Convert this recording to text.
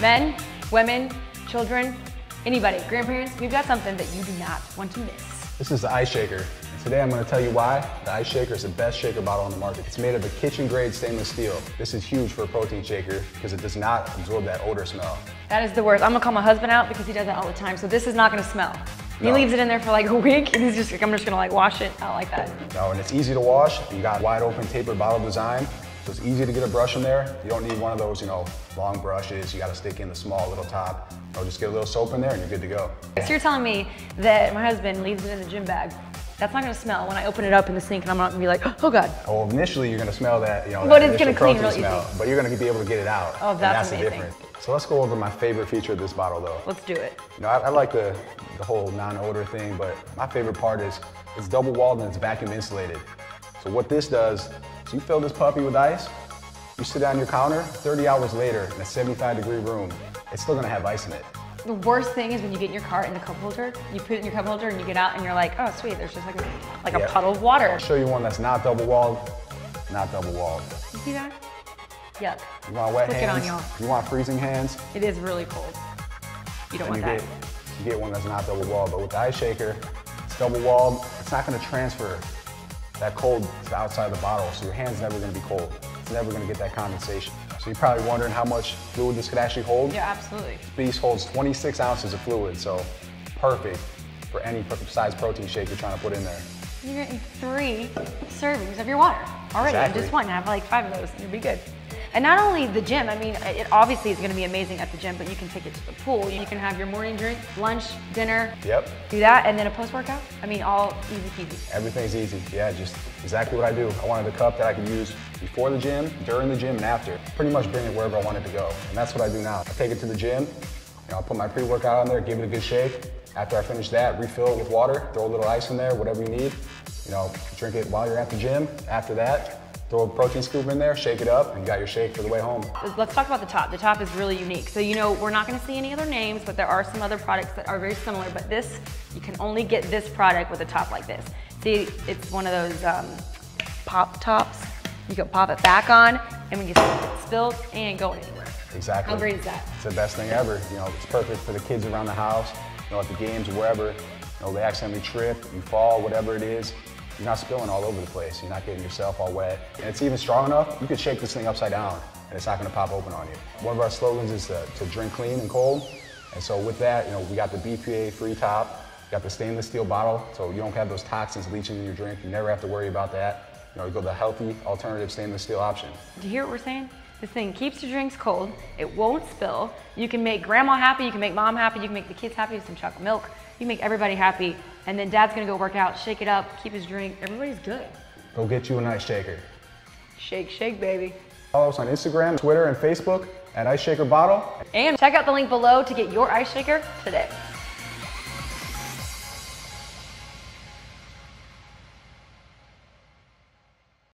Men, women, children, anybody, grandparents, we've got something that you do not want to miss. This is the Ice Shaker. Today I'm going to tell you why the Ice Shaker is the best shaker bottle on the market. It's made of a kitchen-grade stainless steel. This is huge for a protein shaker because it does not absorb that odor smell. That is the worst. I'm going to call my husband out because he does that all the time, so this is not going to smell. No. He leaves it in there for like a week and he's just like, I'm just going to like wash it out like that. No, and it's easy to wash. You got wide open tapered bottle design, so it's easy to get a brush in there. You don't need one of those, you know, long brushes. You got to stick in the small little top. Or just get a little soap in there and you're good to go. So you're telling me that my husband leaves it in the gym bag. That's not going to smell when I open it up in the sink and I'm not going to be like, oh God. Well, initially you're going to smell that, you know, but that it's going to clean really smell, easy. But you're going to be able to get it out. Oh, that's amazing. The difference. So let's go over my favorite feature of this bottle though. Let's do it. You know, I like the whole non-odor thing, but my favorite part is it's double walled and it's vacuum insulated. So what this does is you fill this puppy with ice, you sit down your counter, 30 hours later in a 75-degree room, it's still going to have ice in it. The worst thing is when you get in your car in the cup holder, you put it in your cup holder and you get out and you're like, oh sweet, there's just like a puddle of water. I'll show you one that's not double walled, not double walled. You see that? Yuck. You want wet hands? It on, you want freezing hands? It is really cold. You don't want that. You get one that's not double walled, but with the Ice Shaker, it's double walled. It's not going to transfer that cold to the outside of the bottle, so your hand's never going to be cold. It's never going to get that condensation. So you're probably wondering how much fluid this could actually hold. Yeah, absolutely. This beast holds 26 ounces of fluid, so perfect for any size protein shake you're trying to put in there. You're getting 3 servings of your water already. Exactly. Just one, have like 5 of those and you'll be good. And not only the gym, I mean, it obviously is going to be amazing at the gym, but you can take it to the pool. You can have your morning drink, lunch, dinner. Yep. Do that, and then a post-workout. I mean, all easy peasy. Everything's easy. Yeah, just exactly what I do. I wanted a cup that I could use before the gym, during the gym, and after. Pretty much bring it wherever I want it to go. And that's what I do now. I take it to the gym, and I'll put my pre-workout on there, give it a good shake. After I finish that, refill it with water, throw a little ice in there, whatever you need. You know, drink it while you're at the gym. After that, throw a protein scoop in there, shake it up, and you got your shake for the way home. Let's talk about the top. The top is really unique. So you know, we're not gonna see any other names, but there are some other products that are very similar, but this, you can only get this product with a top like this. See, it's one of those pop tops. You can pop it back on, and when you spill, it ain't going anywhere. Exactly. How great is that? It's the best thing ever. You know, it's perfect for the kids around the house, you know, at the games, wherever. You know, they accidentally trip, you fall, whatever it is. You're not spilling all over the place. You're not getting yourself all wet. And it's even strong enough, you can shake this thing upside down and it's not gonna pop open on you. One of our slogans is to drink clean and cold. And so with that, you know, we got the BPA free top, we got the stainless steel bottle, so you don't have those toxins leaching in your drink. You never have to worry about that. You know, you go the healthy alternative stainless steel option. Do you hear what we're saying? This thing keeps your drinks cold, it won't spill. You can make grandma happy, you can make mom happy, you can make the kids happy with some chocolate milk. You make everybody happy, and then dad's gonna go work out, shake it up, keep his drink, everybody's good. Go get you an Ice Shaker. Shake, shake, baby. Follow us on Instagram, Twitter, and Facebook at Ice Shaker Bottle. And check out the link below to get your Ice Shaker today.